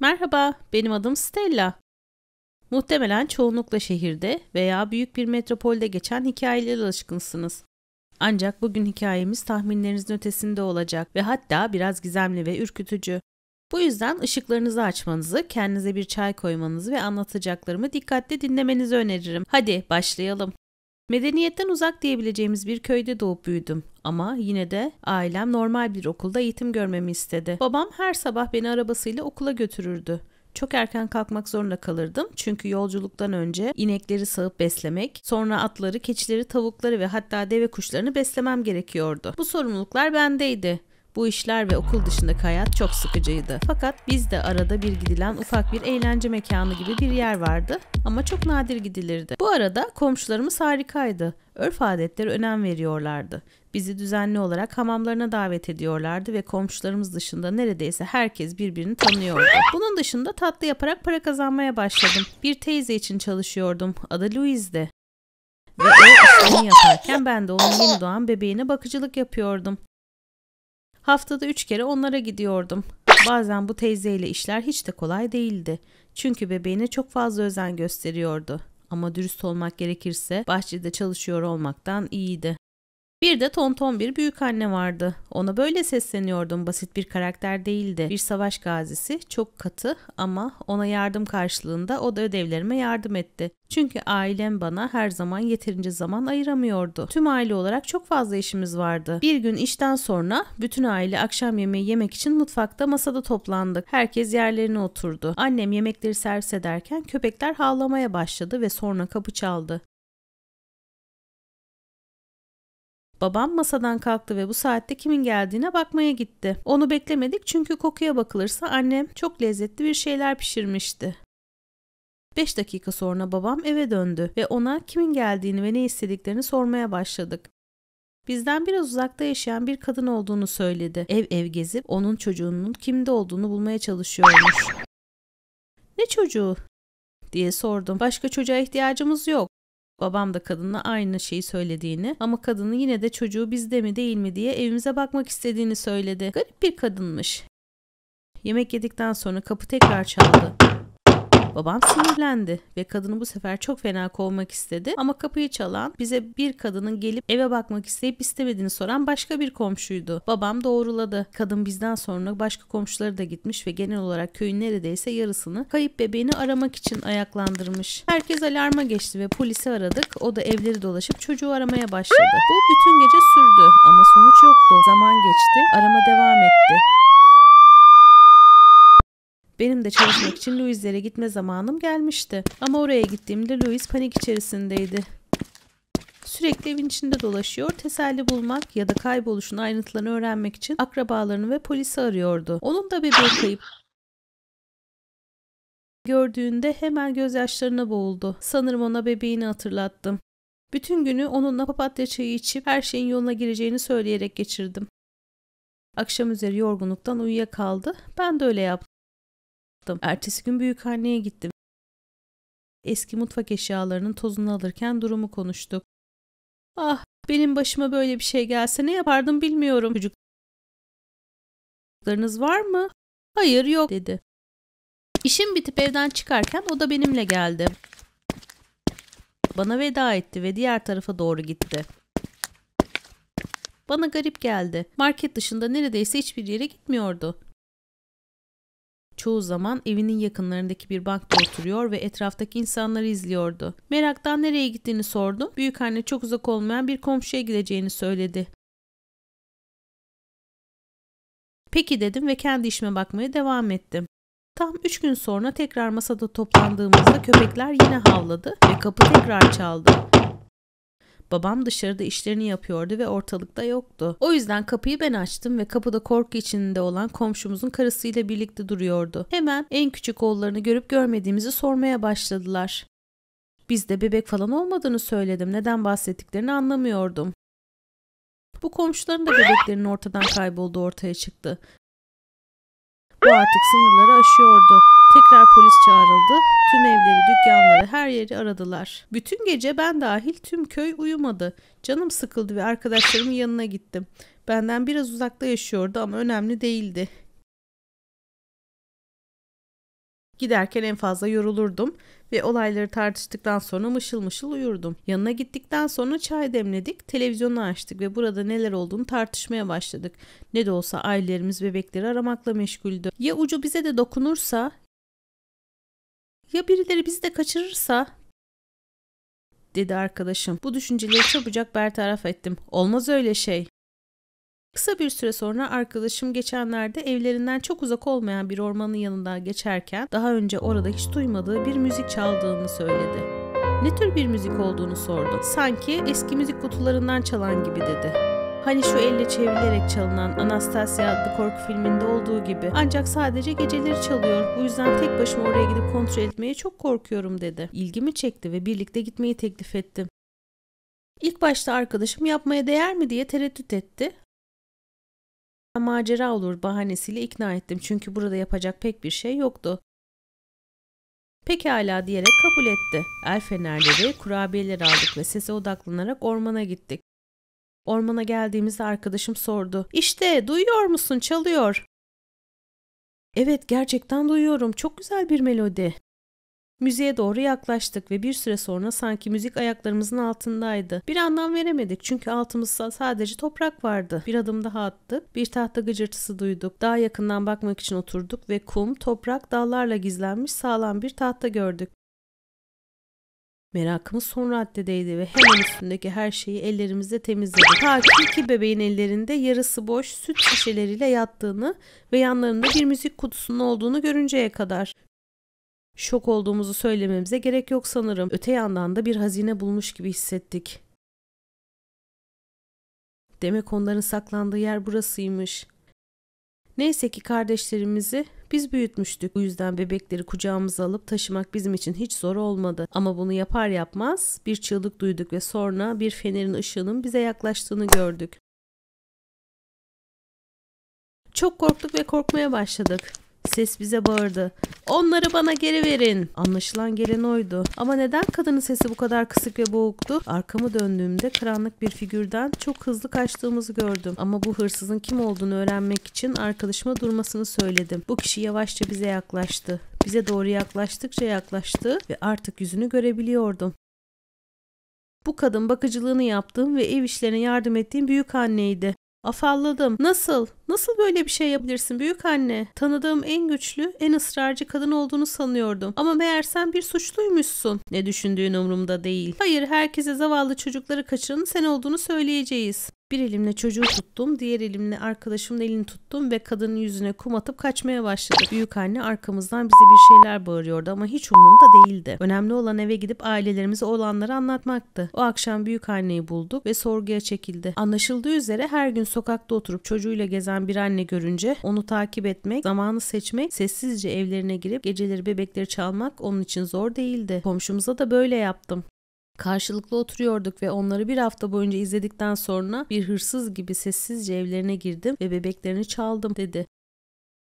Merhaba, benim adım Stella. Muhtemelen çoğunlukla şehirde veya büyük bir metropolde geçen hikayelere alışkınsınız. Ancak bugün hikayemiz tahminlerinizin ötesinde olacak ve hatta biraz gizemli ve ürkütücü. Bu yüzden ışıklarınızı açmanızı, kendinize bir çay koymanızı ve anlatacaklarımı dikkatli dinlemenizi öneririm. Hadi başlayalım. Medeniyetten uzak diyebileceğimiz bir köyde doğup büyüdüm ama yine de ailem normal bir okulda eğitim görmemi istedi. Babam her sabah beni arabasıyla okula götürürdü. Çok erken kalkmak zorunda kalırdım çünkü yolculuktan önce inekleri sağıp beslemek, sonra atları, keçileri, tavukları ve hatta deve kuşlarını beslemem gerekiyordu. Bu sorumluluklar bendeydi. Bu işler ve okul dışındaki hayat çok sıkıcıydı. Fakat bizde arada bir gidilen ufak bir eğlence mekanı gibi bir yer vardı ama çok nadir gidilirdi. Bu arada komşularımız harikaydı. Örf adetlere önem veriyorlardı. Bizi düzenli olarak hamamlarına davet ediyorlardı ve komşularımız dışında neredeyse herkes birbirini tanıyordu. Bunun dışında tatlı yaparak para kazanmaya başladım. Bir teyze için çalışıyordum. Adı Louise'di. Ve o işini yaparken ben de onun yeni doğan bebeğine bakıcılık yapıyordum. Haftada 3 kere onlara gidiyordum. Bazen bu teyzeyle işler hiç de kolay değildi. Çünkü bebeğine çok fazla özen gösteriyordu. Ama dürüst olmak gerekirse bahçede çalışıyor olmaktan iyiydi. Bir de tonton bir büyükanne vardı. Ona böyle sesleniyordum. Basit bir karakter değildi. Bir savaş gazisi, çok katı ama ona yardım karşılığında o da ödevlerime yardım etti. Çünkü ailem bana her zaman yeterince zaman ayıramıyordu. Tüm aile olarak çok fazla işimiz vardı. Bir gün işten sonra bütün aile akşam yemeği yemek için mutfakta masada toplandık. Herkes yerlerine oturdu. Annem yemekleri servis ederken köpekler havlamaya başladı ve sonra kapı çaldı. Babam masadan kalktı ve bu saatte kimin geldiğine bakmaya gitti. Onu beklemedik çünkü kokuya bakılırsa annem çok lezzetli bir şeyler pişirmişti. 5 dakika sonra babam eve döndü ve ona kimin geldiğini ve ne istediklerini sormaya başladık. Bizden biraz uzakta yaşayan bir kadın olduğunu söyledi. Ev ev gezip onun çocuğunun kimde olduğunu bulmaya çalışıyormuş. "Ne çocuğu?" diye sordum. "Başka çocuğa ihtiyacımız yok." Babam da kadına aynı şeyi söylediğini ama kadının yine de çocuğu bizde mi değil mi diye evimize bakmak istediğini söyledi. Garip bir kadınmış. Yemek yedikten sonra kapı tekrar çaldı. Babam sinirlendi ve kadını bu sefer çok fena kovmak istedi ama kapıyı çalan bize bir kadının gelip eve bakmak isteyip istemediğini soran başka bir komşuydu. Babam doğruladı. Kadın bizden sonra başka komşuları da gitmiş ve genel olarak köyün neredeyse yarısını kayıp bebeğini aramak için ayaklandırmış. Herkes alarma geçti ve polisi aradık. O da evleri dolaşıp çocuğu aramaya başladı. Bu bütün gece sürdü ama sonuç yoktu. Zaman geçti, arama devam etti. Benim de çalışmak için Louise'lere gitme zamanım gelmişti. Ama oraya gittiğimde Louise panik içerisindeydi. Sürekli evin içinde dolaşıyor, teselli bulmak ya da kayboluşun ayrıntılarını öğrenmek için akrabalarını ve polisi arıyordu. Onun da bebeği kayıp gördüğünde hemen gözyaşlarına boğuldu. Sanırım ona bebeğini hatırlattım. Bütün günü onunla papatya çayı içip her şeyin yoluna gireceğini söyleyerek geçirdim. Akşam üzeri yorgunluktan uyuyakaldı. Ben de öyle yaptım. Ertesi gün büyükanneye gittim. Eski mutfak eşyalarının tozunu alırken durumu konuştuk. "Ah, benim başıma böyle bir şey gelse ne yapardım bilmiyorum. Çocuklarınız var mı?" "Hayır, yok," dedi. İşim bitip evden çıkarken o da benimle geldi. Bana veda etti ve diğer tarafa doğru gitti. Bana garip geldi. Market dışında neredeyse hiçbir yere gitmiyordu. Çoğu zaman evinin yakınlarındaki bir bankta oturuyor ve etraftaki insanları izliyordu. Meraktan nereye gittiğini sordum. Büyükanne çok uzak olmayan bir komşuya gideceğini söyledi. "Peki," dedim ve kendi işime bakmaya devam ettim. Tam 3 gün sonra tekrar masada toplandığımızda köpekler yine havladı ve kapı tekrar çaldı. Babam dışarıda işlerini yapıyordu ve ortalıkta yoktu. O yüzden kapıyı ben açtım ve kapıda korku içinde olan komşumuzun karısıyla birlikte duruyordu. Hemen en küçük oğullarını görüp görmediğimizi sormaya başladılar. Bizde bebek falan olmadığını söyledim. Neden bahsettiklerini anlamıyordum. Bu komşuların da bebeklerinin ortadan kaybolduğu ortaya çıktı. Bu artık sınırları aşıyordu. Tekrar polis çağrıldı. Tüm evleri, dükkanları, her yeri aradılar. Bütün gece ben dahil tüm köy uyumadı. Canım sıkıldı ve arkadaşlarımın yanına gittim. Benden biraz uzakta yaşıyordu ama önemli değildi. Giderken en fazla yorulurdum ve olayları tartıştıktan sonra mışıl mışıl uyurdum. Yanına gittikten sonra çay demledik, televizyonu açtık ve burada neler olduğunu tartışmaya başladık. Ne de olsa ailelerimiz bebekleri aramakla meşguldü. Ya ucu bize de dokunursa, ya birileri bizi de kaçırırsa, dedi arkadaşım. Bu düşünceleri çabucak bertaraf ettim. Olmaz öyle şey. Kısa bir süre sonra arkadaşım geçenlerde evlerinden çok uzak olmayan bir ormanın yanından geçerken daha önce orada hiç duymadığı bir müzik çaldığını söyledi. Ne tür bir müzik olduğunu sordu. Sanki eski müzik kutularından çalan gibi dedi. Hani şu elle çevrilerek çalınan Anastasia adlı korku filminde olduğu gibi. Ancak sadece geceleri çalıyor. Bu yüzden tek başıma oraya gidip kontrol etmeye çok korkuyorum dedi. İlgimi çekti ve birlikte gitmeyi teklif ettim. İlk başta arkadaşım yapmaya değer mi diye tereddüt etti. Macera olur bahanesiyle ikna ettim çünkü burada yapacak pek bir şey yoktu. Pekala diyerek kabul etti. El fenerleri, kurabiyeler aldık ve sese odaklanarak ormana gittik. Ormana geldiğimizde arkadaşım sordu. İşte duyuyor musun? Çalıyor. Evet, gerçekten duyuyorum. Çok güzel bir melodi. Müziğe doğru yaklaştık ve bir süre sonra sanki müzik ayaklarımızın altındaydı. Bir anlam veremedik çünkü altımızda sadece toprak vardı. Bir adım daha attık, bir tahta gıcırtısı duyduk. Daha yakından bakmak için oturduk ve kum, toprak, dallarla gizlenmiş sağlam bir tahta gördük. Merakımız son raddedeydi ve hemen üstündeki her şeyi ellerimizle temizledik. Ta ki iki bebeğin ellerinde yarısı boş süt şişeleriyle yattığını ve yanlarında bir müzik kutusunun olduğunu görünceye kadar. Şok olduğumuzu söylememize gerek yok sanırım. Öte yandan da bir hazine bulmuş gibi hissettik. Demek onların saklandığı yer burasıymış. Neyse ki kardeşlerimizi biz büyütmüştük. Bu yüzden bebekleri kucağımıza alıp taşımak bizim için hiç zor olmadı. Ama bunu yapar yapmaz bir çığlık duyduk ve sonra bir fenerin ışığının bize yaklaştığını gördük. Çok korktuk ve korkmaya başladık. Ses bize bağırdı. Onları bana geri verin. Anlaşılan gelen oydu. Ama neden kadının sesi bu kadar kısık ve boğuktu? Arkamı döndüğümde karanlık bir figürden çok hızlı kaçtığımızı gördüm. Ama bu hırsızın kim olduğunu öğrenmek için arkadaşıma durmasını söyledim. Bu kişi yavaşça bize yaklaştı. Bize doğru yaklaştıkça yaklaştı ve artık yüzünü görebiliyordum. Bu kadın bakıcılığını yaptığım ve ev işlerine yardım ettiğim büyük anneydi. Afalladım. Nasıl? Nasıl böyle bir şey yapabilirsin büyük anne? Tanıdığım en güçlü, en ısrarcı kadın olduğunu sanıyordum. Ama meğer sen bir suçluymuşsun. Ne düşündüğün umurumda değil. Hayır, herkese zavallı çocukları kaçıranın sen olduğunu söyleyeceğiz. Bir elimle çocuğu tuttum, diğer elimle arkadaşımın elini tuttum ve kadının yüzüne kum atıp kaçmaya başladı. Büyük anne arkamızdan bize bir şeyler bağırıyordu ama hiç umurumda değildi. Önemli olan eve gidip ailelerimize olanları anlatmaktı. O akşam büyük anneyi bulduk ve sorguya çekildi. Anlaşıldığı üzere her gün sokakta oturup çocuğuyla gezen bir anne görünce onu takip etmek, zamanı seçmek, sessizce evlerine girip geceleri bebekleri çalmak onun için zor değildi. Komşumuza da böyle yaptım. Karşılıklı oturuyorduk ve onları bir hafta boyunca izledikten sonra bir hırsız gibi sessizce evlerine girdim ve bebeklerini çaldım dedi.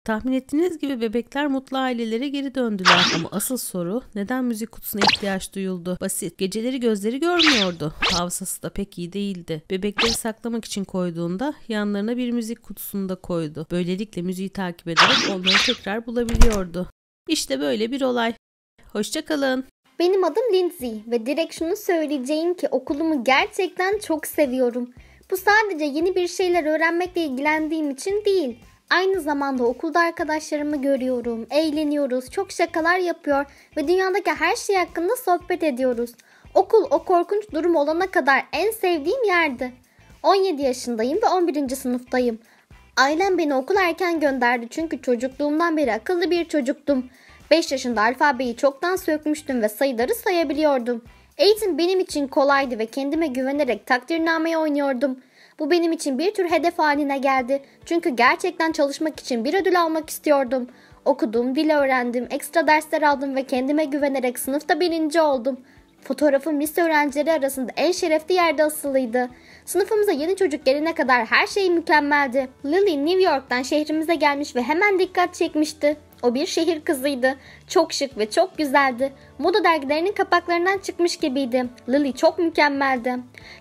Tahmin ettiğiniz gibi bebekler mutlu ailelere geri döndüler ama asıl soru neden müzik kutusuna ihtiyaç duyuldu? Basit. Geceleri gözleri görmüyordu. Hafızası da pek iyi değildi. Bebekleri saklamak için koyduğunda yanlarına bir müzik kutusunu da koydu. Böylelikle müziği takip ederek onları tekrar bulabiliyordu. İşte böyle bir olay. Hoşçakalın. Benim adım Lindsay ve direkt şunu söyleyeceğim ki okulumu gerçekten çok seviyorum. Bu sadece yeni bir şeyler öğrenmekle ilgilendiğim için değil. Aynı zamanda okulda arkadaşlarımı görüyorum, eğleniyoruz, çok şakalar yapıyor ve dünyadaki her şey hakkında sohbet ediyoruz. Okul o korkunç durum olana kadar en sevdiğim yerdi. 17 yaşındayım ve 11. sınıftayım. Ailem beni okula erken gönderdi çünkü çocukluğumdan beri akıllı bir çocuktum. 5 yaşında alfabeyi çoktan sökmüştüm ve sayıları sayabiliyordum. Eğitim benim için kolaydı ve kendime güvenerek takdirnameye oynuyordum. Bu benim için bir tür hedef haline geldi. Çünkü gerçekten çalışmak için bir ödül almak istiyordum. Okudum, dil öğrendim, ekstra dersler aldım ve kendime güvenerek sınıfta birinci oldum. Fotoğrafım lise öğrencileri arasında en şerefli yerde asılıydı. Sınıfımıza yeni çocuk gelene kadar her şey mükemmeldi. Lily New York'tan şehrimize gelmiş ve hemen dikkat çekmişti. O bir şehir kızıydı. Çok şık ve çok güzeldi. Moda dergilerinin kapaklarından çıkmış gibiydi. Lily çok mükemmeldi.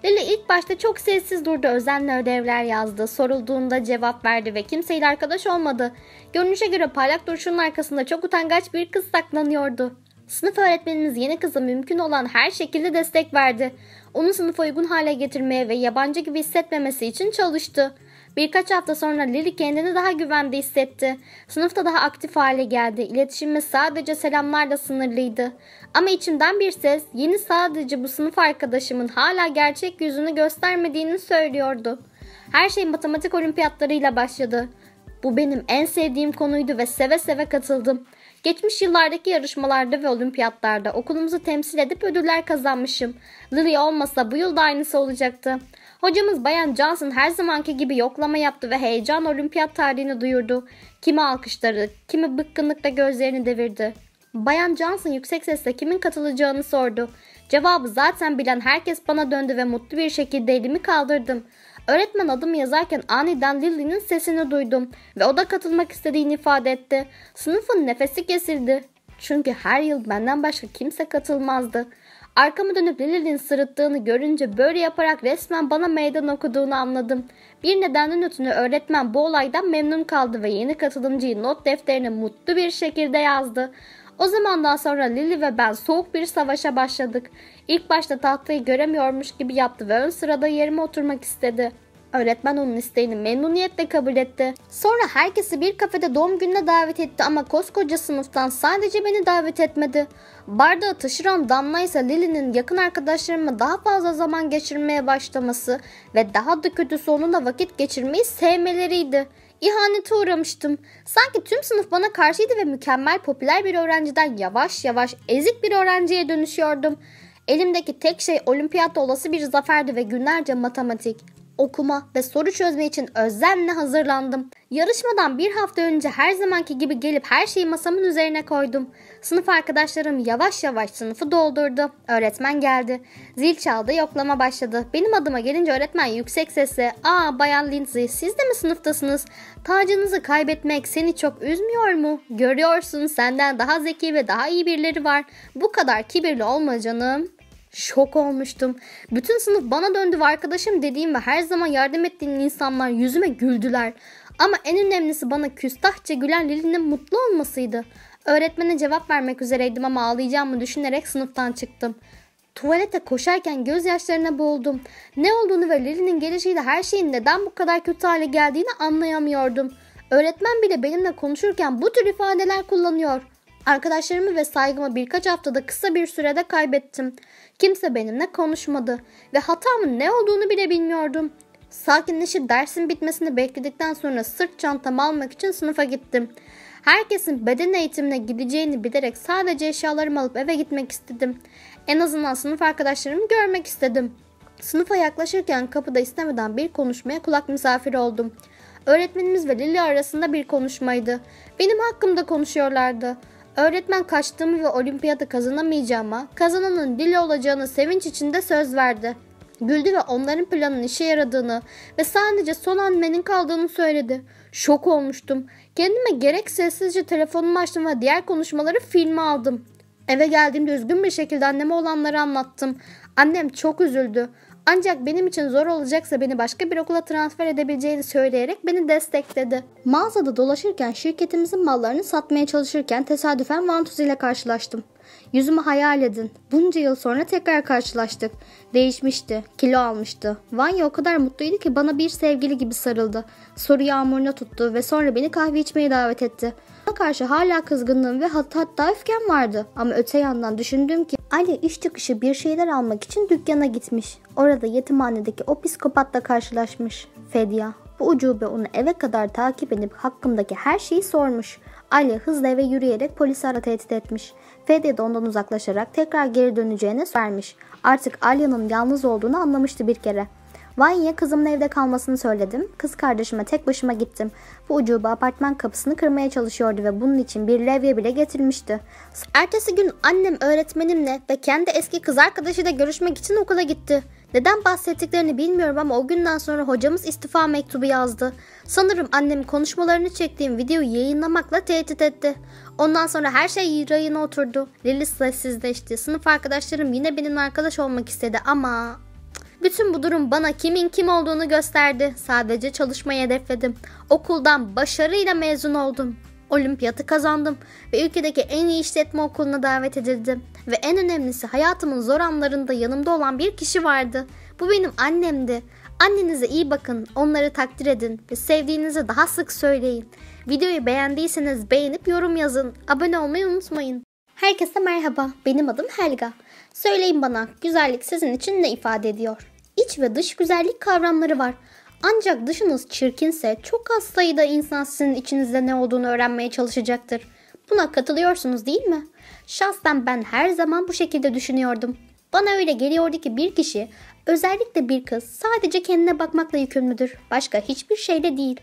Lily ilk başta çok sessiz durdu. Özenle ödevler yazdı. Sorulduğunda cevap verdi ve kimseyle arkadaş olmadı. Görünüşe göre parlak duruşunun arkasında çok utangaç bir kız saklanıyordu. Sınıf öğretmenimiz yeni kıza mümkün olan her şekilde destek verdi. Onu sınıfa uygun hale getirmeye ve yabancı gibi hissetmemesi için çalıştı. Birkaç hafta sonra Lily kendini daha güvende hissetti. Sınıfta daha aktif hale geldi. İletişimi sadece selamlarla sınırlıydı. Ama içimden bir ses, yeni sadece bu sınıf arkadaşımın hala gerçek yüzünü göstermediğini söylüyordu. Her şey matematik olimpiyatlarıyla başladı. Bu benim en sevdiğim konuydu ve seve seve katıldım. Geçmiş yıllardaki yarışmalarda ve olimpiyatlarda okulumuzu temsil edip ödüller kazanmışım. Lily olmasa bu yıl da aynısı olacaktı. Hocamız Bayan Johnson her zamanki gibi yoklama yaptı ve heyecan olimpiyat tarihini duyurdu. Kimi alkışladı, kimi bıkkınlıkla gözlerini devirdi. Bayan Johnson yüksek sesle kimin katılacağını sordu. Cevabı zaten bilen herkes bana döndü ve mutlu bir şekilde elimi kaldırdım. Öğretmen adımı yazarken aniden Lily'nin sesini duydum ve o da katılmak istediğini ifade etti. Sınıfın nefesi kesildi. Çünkü her yıl benden başka kimse katılmazdı. Arkamı dönüp Lily'nin sırıttığını görünce böyle yaparak resmen bana meydan okuduğunu anladım. Bir nedenden ötürü öğretmen bu olaydan memnun kaldı ve yeni katılımcıyı not defterine mutlu bir şekilde yazdı. O zamandan sonra Lily ve ben soğuk bir savaşa başladık. İlk başta tahtayı göremiyormuş gibi yaptı ve ön sırada yerime oturmak istedi. Öğretmen onun isteğini memnuniyetle kabul etti. Sonra herkesi bir kafede doğum gününe davet etti ama koskoca sınıftan sadece beni davet etmedi. Bardağı taşıran damla ise Lily'nin yakın arkadaşlarıma daha fazla zaman geçirmeye başlaması ve daha da kötüsü onunla vakit geçirmeyi sevmeleriydi. İhanete uğramıştım. Sanki tüm sınıf bana karşıydı ve mükemmel popüler bir öğrenciden yavaş yavaş ezik bir öğrenciye dönüşüyordum. Elimdeki tek şey olimpiyatta olası bir zaferdi ve günlerce matematik, okuma ve soru çözme için özenle hazırlandım. Yarışmadan bir hafta önce her zamanki gibi gelip her şeyi masamın üzerine koydum. Sınıf arkadaşlarım yavaş yavaş sınıfı doldurdu. Öğretmen geldi. Zil çaldı, yoklama başladı. Benim adıma gelince öğretmen yüksek sesle "Aa Bayan Lindsay, siz de mi sınıftasınız? Tacınızı kaybetmek seni çok üzmüyor mu? Görüyorsun senden daha zeki ve daha iyi birileri var. Bu kadar kibirli olma canım." Şok olmuştum. Bütün sınıf bana döndü ve arkadaşım dediğim ve her zaman yardım ettiğim insanlar yüzüme güldüler. Ama en önemlisi bana küstahça gülen Lily'nin mutlu olmasıydı. Öğretmene cevap vermek üzereydim ama ağlayacağımı düşünerek sınıftan çıktım. Tuvalete koşarken gözyaşlarına boğuldum. Ne olduğunu ve Lily'nin gelişiyle her şeyin neden bu kadar kötü hale geldiğini anlayamıyordum. Öğretmen bile benimle konuşurken bu tür ifadeler kullanıyor. Arkadaşlarımı ve saygımı birkaç haftada kısa bir sürede kaybettim. Kimse benimle konuşmadı ve hatamın ne olduğunu bile bilmiyordum. Sakinleşip dersin bitmesini bekledikten sonra sırt çantamı almak için sınıfa gittim. Herkesin beden eğitimine gideceğini bilerek sadece eşyalarımı alıp eve gitmek istedim. En azından sınıf arkadaşlarımı görmek istedim. Sınıfa yaklaşırken kapıda istemeden bir konuşmaya kulak misafiri oldum. Öğretmenimiz ve Lily arasında bir konuşmaydı. Benim hakkımda konuşuyorlardı. Öğretmen kaçtığımı ve olimpiyatı kazanamayacağıma, kazananın Lily olacağını sevinç içinde söz verdi. Güldü ve onların planının işe yaradığını ve sadece son hamlenin kaldığını söyledi. Şok olmuştum. Kendime gerek sessizce telefonumu açtım ve diğer konuşmaları filme aldım. Eve geldiğimde üzgün bir şekilde anneme olanları anlattım. Annem çok üzüldü. Ancak benim için zor olacaksa beni başka bir okula transfer edebileceğini söyleyerek beni destekledi. Mağazada dolaşırken şirketimizin mallarını satmaya çalışırken tesadüfen Vantuz ile karşılaştım. Yüzümü hayal edin. Bunca yıl sonra tekrar karşılaştık. Değişmişti. Kilo almıştı. Vanya o kadar mutluydu ki bana bir sevgili gibi sarıldı. Soru yağmuruna tuttu ve sonra beni kahve içmeye davet etti. Ona karşı hala kızgınlığım ve hatta öfkem vardı. Ama öte yandan düşündüm ki Ali iş çıkışı bir şeyler almak için dükkana gitmiş. Orada yetimhanedeki o psikopatla karşılaşmış. Fedya. Bu ucube onu eve kadar takip edip hakkımdaki her şeyi sormuş. Ali hızla eve yürüyerek polisi ara tehdit etmiş. Fedya da ondan uzaklaşarak tekrar geri döneceğini vermiş. Artık Alya'nın yalnız olduğunu anlamıştı bir kere. Vanya'ya kızımın evde kalmasını söyledim. Kız kardeşime tek başıma gittim. Bu ucube apartman kapısını kırmaya çalışıyordu ve bunun için bir levye bile getirmişti. Ertesi gün annem öğretmenimle ve kendi eski kız arkadaşıyla görüşmek için okula gitti. Neden bahsettiklerini bilmiyorum ama o günden sonra hocamız istifa mektubu yazdı. Sanırım annem konuşmalarını çektiğim videoyu yayınlamakla tehdit etti. Ondan sonra her şey rayına oturdu. Lily sessizleşti. Sınıf arkadaşlarım yine benimle arkadaş olmak istedi ama... Bütün bu durum bana kimin kim olduğunu gösterdi. Sadece çalışmayı hedefledim. Okuldan başarıyla mezun oldum. Olimpiyatı kazandım ve ülkedeki en iyi işletme okuluna davet edildim. Ve en önemlisi hayatımın zor anlarında yanımda olan bir kişi vardı. Bu benim annemdi. Annenize iyi bakın, onları takdir edin ve sevdiğinizi daha sık söyleyin. Videoyu beğendiyseniz beğenip yorum yazın. Abone olmayı unutmayın. Herkese merhaba, benim adım Helga. Söyleyin bana, güzellik sizin için ne ifade ediyor? İç ve dış güzellik kavramları var. Ancak dışınız çirkinse çok az sayıda insan sizin içinizde ne olduğunu öğrenmeye çalışacaktır. Buna katılıyorsunuz değil mi? Şahsen ben her zaman bu şekilde düşünüyordum. Bana öyle geliyordu ki bir kişi, özellikle bir kız sadece kendine bakmakla yükümlüdür. Başka hiçbir şeyle değil.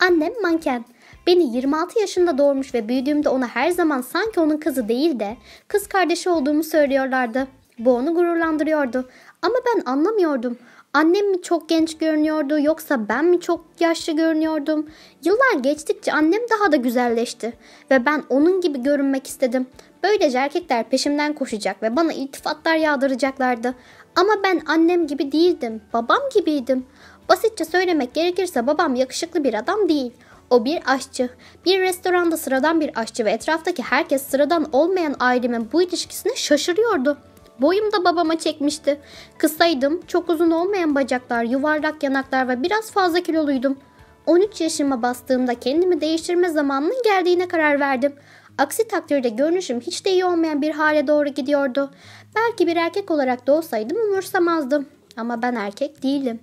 Annem manken. Beni 26 yaşında doğurmuş ve büyüdüğümde ona her zaman sanki onun kızı değil de kız kardeşi olduğumu söylüyorlardı. Bu onu gururlandırıyordu. Ama ben anlamıyordum. Annem mi çok genç görünüyordu yoksa ben mi çok yaşlı görünüyordum? Yıllar geçtikçe annem daha da güzelleşti ve ben onun gibi görünmek istedim. Böylece erkekler peşimden koşacak ve bana iltifatlar yağdıracaklardı. Ama ben annem gibi değildim, babam gibiydim. Basitçe söylemek gerekirse babam yakışıklı bir adam değil. O bir aşçı. Bir restoranda sıradan bir aşçı ve etraftaki herkes sıradan olmayan ailemin bu ilişkisine şaşırıyordu. Boyum da babama çekmişti. Kısaydım, çok uzun olmayan bacaklar, yuvarlak yanaklar ve biraz fazla kiloluydum. 13 yaşıma bastığımda kendimi değiştirme zamanının geldiğine karar verdim. Aksi takdirde görünüşüm hiç de iyi olmayan bir hale doğru gidiyordu. Belki bir erkek olarak doğsaydım umursamazdım. Ama ben erkek değilim.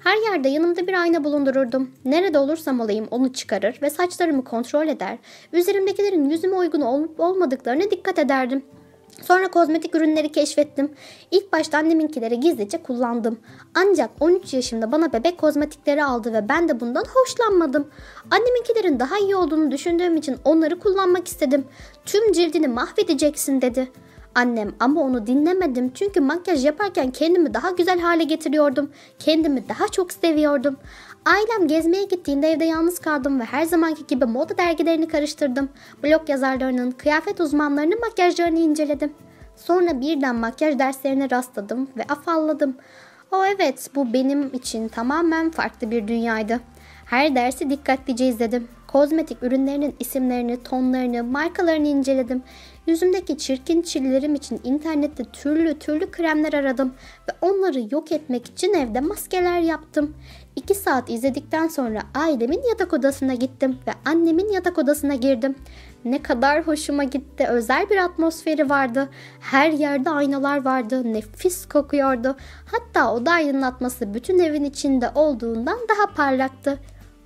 Her yerde yanımda bir ayna bulundururdum. Nerede olursam olayım onu çıkarır ve saçlarımı kontrol eder. Üzerimdekilerin yüzüme uygun olup olmadıklarına dikkat ederdim. Sonra kozmetik ürünleri keşfettim. İlk başta anneminkileri gizlice kullandım. Ancak 13 yaşımda bana bebek kozmetikleri aldı ve ben de bundan hoşlanmadım. Anneminkilerin daha iyi olduğunu düşündüğüm için onları kullanmak istedim. Tüm cildini mahvedeceksin dedi. Annem ama onu dinlemedim çünkü makyaj yaparken kendimi daha güzel hale getiriyordum. Kendimi daha çok seviyordum. Ailem gezmeye gittiğinde evde yalnız kaldım ve her zamanki gibi moda dergilerini karıştırdım. Blog yazarlarının, kıyafet uzmanlarının makyajlarını inceledim. Sonra birden makyaj derslerine rastladım ve afalladım. O evet, bu benim için tamamen farklı bir dünyaydı. Her dersi dikkatlice izledim. Kozmetik ürünlerinin isimlerini, tonlarını, markalarını inceledim. Yüzümdeki çirkin çillerim için internette türlü türlü kremler aradım ve onları yok etmek için evde maskeler yaptım. 2 saat izledikten sonra ailemin yatak odasına gittim ve annemin yatak odasına girdim. Ne kadar hoşuma gitti. Özel bir atmosferi vardı. Her yerde aynalar vardı. Nefis kokuyordu. Hatta oda aydınlatması bütün evin içinde olduğundan daha parlaktı.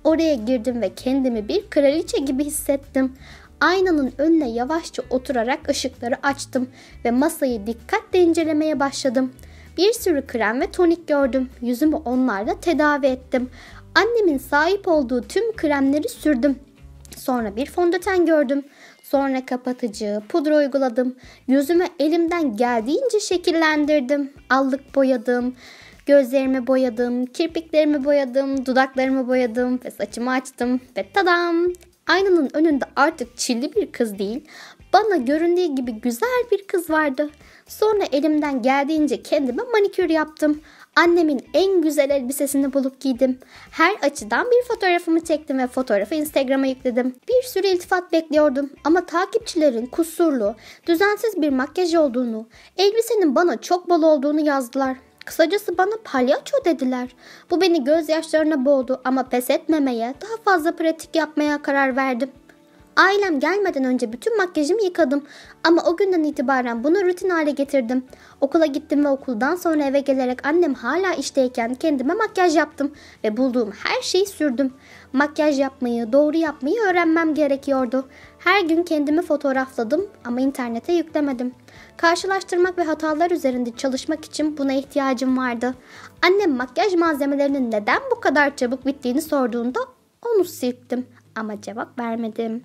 Oraya girdim ve kendimi bir kraliçe gibi hissettim. Aynanın önüne yavaşça oturarak ışıkları açtım ve masayı dikkatle incelemeye başladım. Bir sürü krem ve tonik gördüm. Yüzümü onlarla tedavi ettim. Annemin sahip olduğu tüm kremleri sürdüm. Sonra bir fondöten gördüm. Sonra kapatıcı, pudra uyguladım. Yüzümü elimden geldiğince şekillendirdim. Allık boyadım. Gözlerimi boyadım, kirpiklerimi boyadım, dudaklarımı boyadım ve saçımı açtım ve tadam! Aynanın önünde artık çilli bir kız değil, bana göründüğü gibi güzel bir kız vardı. Sonra elimden geldiğince kendime manikür yaptım. Annemin en güzel elbisesini bulup giydim. Her açıdan bir fotoğrafımı çektim ve fotoğrafı Instagram'a yükledim. Bir sürü iltifat bekliyordum ama takipçilerin kusurlu, düzensiz bir makyaj olduğunu, elbisenin bana çok bol olduğunu yazdılar. Kısacası bana palyaço dediler. Bu beni gözyaşlarına boğdu ama pes etmemeye, daha fazla pratik yapmaya karar verdim. Ailem gelmeden önce bütün makyajımı yıkadım ama o günden itibaren bunu rutin hale getirdim. Okula gittim ve okuldan sonra eve gelerek annem hala işteyken kendime makyaj yaptım ve bulduğum her şeyi sürdüm. Makyaj yapmayı, doğru yapmayı öğrenmem gerekiyordu. Her gün kendimi fotoğrafladım ama internete yüklemedim. Karşılaştırmak ve hatalar üzerinde çalışmak için buna ihtiyacım vardı. Annem makyaj malzemelerinin neden bu kadar çabuk bittiğini sorduğunda onu silktim. ama cevap vermedim.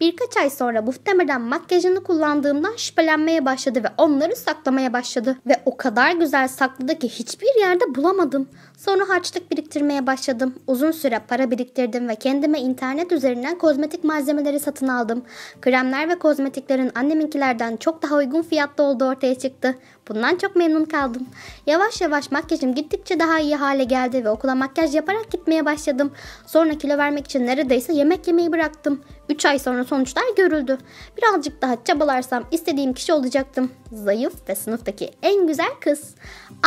Birkaç ay sonra muhtemelen makyajını kullandığımdan şüphelenmeye başladı ve onları saklamaya başladı. Ve o kadar güzel sakladı ki hiçbir yerde bulamadım. Sonra harçlık biriktirmeye başladım. Uzun süre para biriktirdim ve kendime internet üzerinden kozmetik malzemeleri satın aldım. Kremler ve kozmetiklerin anneminkilerden çok daha uygun fiyatlı olduğu ortaya çıktı. Bundan çok memnun kaldım. Yavaş yavaş makyajım gittikçe daha iyi hale geldi ve okula makyaj yaparak gitmeye başladım. Sonra kilo vermek için neredeyse yemek yemeyi bıraktım. 3 ay sonra sonuçlar görüldü. Birazcık daha çabalarsam istediğim kişi olacaktım. Zayıf ve sınıftaki en güzel kız.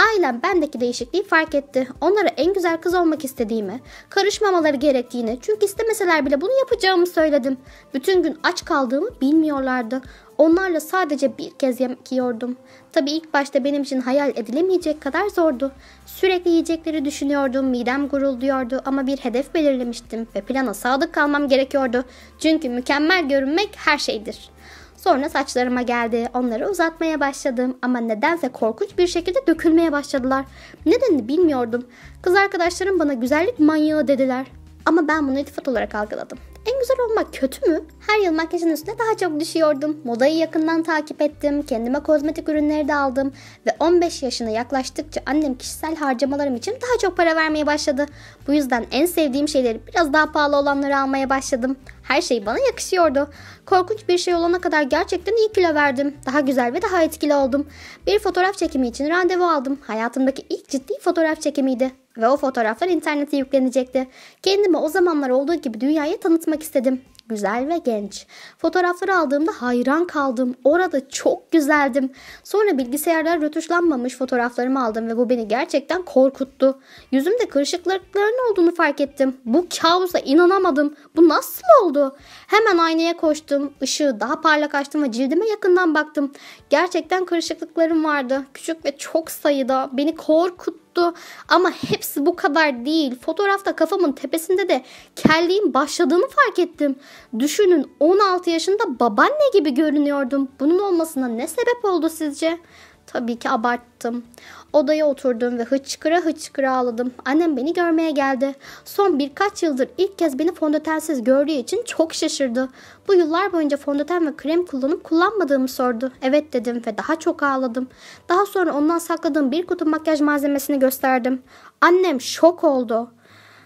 Ailem bendeki değişikliği fark etti. Onlara en güzel kız olmak istediğimi, karışmamaları gerektiğini, çünkü istemeseler bile bunu yapacağımı söyledim. Bütün gün aç kaldığımı bilmiyorlardı. Onlarla sadece bir kez yemek yiyordum. Tabii ilk başta benim için hayal edilemeyecek kadar zordu. Sürekli yiyecekleri düşünüyordum, midem gurulduyordu ama bir hedef belirlemiştim ve plana sadık kalmam gerekiyordu. Çünkü mükemmel görünmek her şeydir. Sonra saçlarıma geldi. Onları uzatmaya başladım ama nedense korkunç bir şekilde dökülmeye başladılar. Nedenini bilmiyordum. Kız arkadaşlarım bana güzellik manyağı dediler. Ama ben bunu itifat olarak algıladım. En güzel olmak kötü mü? Her yıl makyajın üstüne daha çok düşüyordum. Modayı yakından takip ettim. Kendime kozmetik ürünleri de aldım. Ve 15 yaşına yaklaştıkça annem kişisel harcamalarım için daha çok para vermeye başladı. Bu yüzden en sevdiğim şeyleri biraz daha pahalı olanları almaya başladım. Her şey bana yakışıyordu. Korkunç bir şey olana kadar gerçekten iyi kilo verdim. Daha güzel ve daha etkili oldum. Bir fotoğraf çekimi için randevu aldım. Hayatımdaki ilk ciddi fotoğraf çekimiydi. Ve o fotoğraflar internete yüklenecekti. Kendimi o zamanlar olduğu gibi dünyaya tanıtmak istedim. Güzel ve genç. Fotoğrafları aldığımda hayran kaldım. Orada çok güzeldim. Sonra bilgisayarda rötuşlanmamış fotoğraflarımı aldım ve bu beni gerçekten korkuttu. Yüzümde kırışıklıkların olduğunu fark ettim. Bu kabusa inanamadım. Bu nasıl oldu? Hemen aynaya koştum. Işığı daha parlak açtım ve cildime yakından baktım. Gerçekten kırışıklıklarım vardı. Küçük ve çok sayıda. Beni korkuttu. Ama hepsi bu kadar değil. Fotoğrafta kafamın tepesinde de kelliğin başladığını fark ettim. Düşünün, 16 yaşında babaanne gibi görünüyordum. Bunun olmasına ne sebep oldu sizce? Tabii ki abarttım. Odaya oturdum ve hıçkıra hıçkıra ağladım. Annem beni görmeye geldi. Son birkaç yıldır ilk kez beni fondötensiz gördüğü için çok şaşırdı. Bu yıllar boyunca fondöten ve krem kullanıp kullanmadığımı sordu. Evet dedim ve daha çok ağladım. Daha sonra ondan sakladığım bir kutu makyaj malzemesini gösterdim. Annem şok oldu.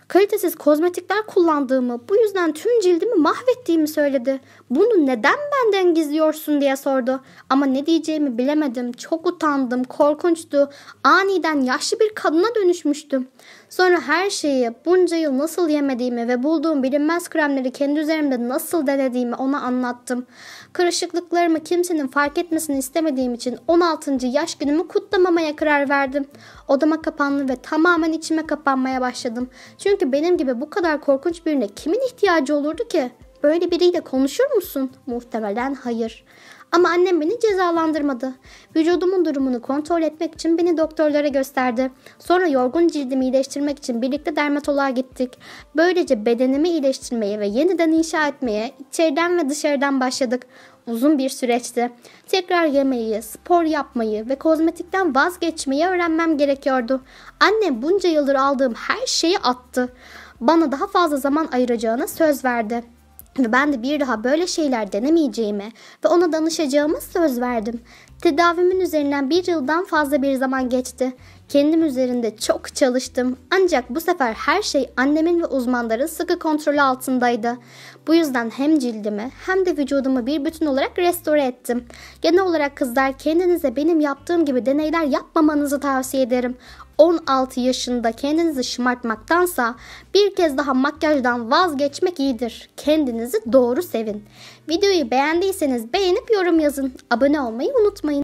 Kalitesiz kozmetikler kullandığımı, bu yüzden tüm cildimi mahvettiğimi söyledi. Bunu neden benden gizliyorsun diye sordu. Ama ne diyeceğimi bilemedim. Çok utandım, korkunçtu. Aniden yaşlı bir kadına dönüşmüştüm. Sonra her şeyi, bunca yıl nasıl yemediğimi ve bulduğum bilinmez kremleri kendi üzerimde nasıl denediğimi ona anlattım. Kırışıklıklarımı kimsenin fark etmesini istemediğim için 16. yaş günümü kutlamamaya karar verdim. Odama kapandım ve tamamen içime kapanmaya başladım. Çünkü benim gibi bu kadar korkunç birine kimin ihtiyacı olurdu ki? Böyle biriyle konuşur musun? Muhtemelen hayır. Ama annem beni cezalandırmadı. Vücudumun durumunu kontrol etmek için beni doktorlara gösterdi. Sonra yorgun cildimi iyileştirmek için birlikte dermatoloğa gittik. Böylece bedenimi iyileştirmeye ve yeniden inşa etmeye içeriden ve dışarıdan başladık. Uzun bir süreçti. Tekrar yemeyi, spor yapmayı ve kozmetikten vazgeçmeyi öğrenmem gerekiyordu. Annem bunca yıldır aldığım her şeyi attı. Bana daha fazla zaman ayıracağına söz verdi. Ve ben de bir daha böyle şeyler denemeyeceğime ve ona danışacağıma söz verdim. Tedavimin üzerinden bir yıldan fazla bir zaman geçti. Kendim üzerinde çok çalıştım. Ancak bu sefer her şey annemin ve uzmanların sıkı kontrolü altındaydı. Bu yüzden hem cildimi hem de vücudumu bir bütün olarak restore ettim. Genel olarak kızlar, kendinize benim yaptığım gibi deneyler yapmamanızı tavsiye ederim. 16 yaşında kendinizi şımartmaktansa bir kez daha makyajdan vazgeçmek iyidir. Kendinizi doğru sevin. Videoyu beğendiyseniz beğenip yorum yazın. Abone olmayı unutmayın.